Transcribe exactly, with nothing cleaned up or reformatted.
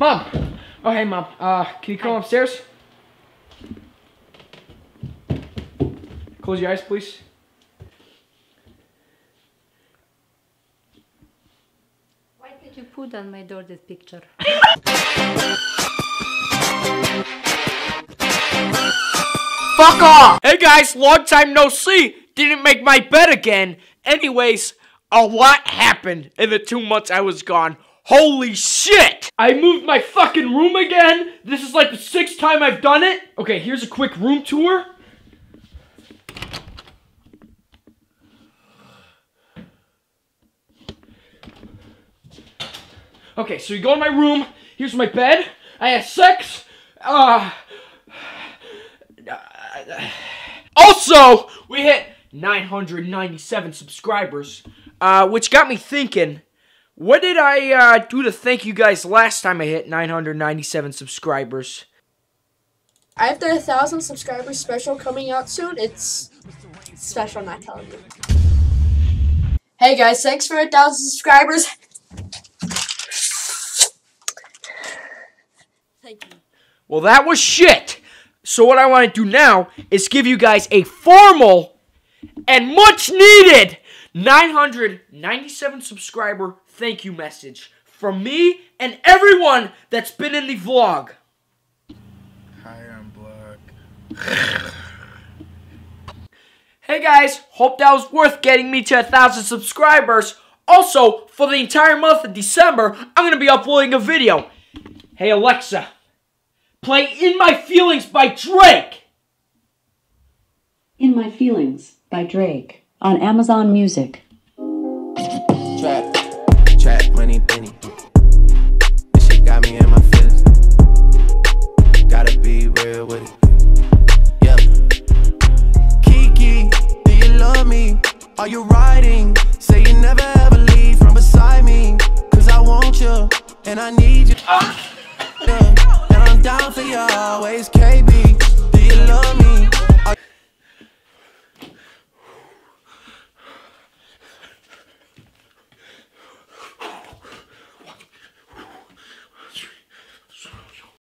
Mom! Oh, hey, Mom. Uh, can you come Hi. upstairs? Close your eyes, please. Why did you put on my door this picture? Fuck off! Hey guys, long time no see! Didn't make my bed again. Anyways, a lot happened in the two months I was gone. Holy shit! I moved my fucking room again! This is like the sixth time I've done it! Okay, here's a quick room tour. Okay, so you go in my room, here's my bed, I had sex, uh... Also, we hit nine hundred ninety-seven subscribers, uh, which got me thinking, what did I uh, do to thank you guys last time I hit nine hundred ninety-seven subscribers? After a thousand subscribers special coming out soon, it's special, not telling you. Hey guys, thanks for a thousand subscribers. Thank you. Well, that was shit. So what I want to do now is give you guys a formal and much needed nine hundred ninety-seven subscriber thank you message from me and everyone that's been in the vlog. Hi, I'm Block. Hey guys, hope that was worth getting me to a thousand subscribers. Also, for the entire month of December, I'm going to be uploading a video. Hey Alexa, play In My Feelings by Drake! In My Feelings by Drake on Amazon Music. Trap, trap, money, penny. This shit got me in my feelings. Gotta be real with it. Yep. Kiki, do you love me? Are you riding? Say you never ever leave from beside me. Cause I want you and I need you. Ah. Yeah. Down for you always, K B. Do you love me?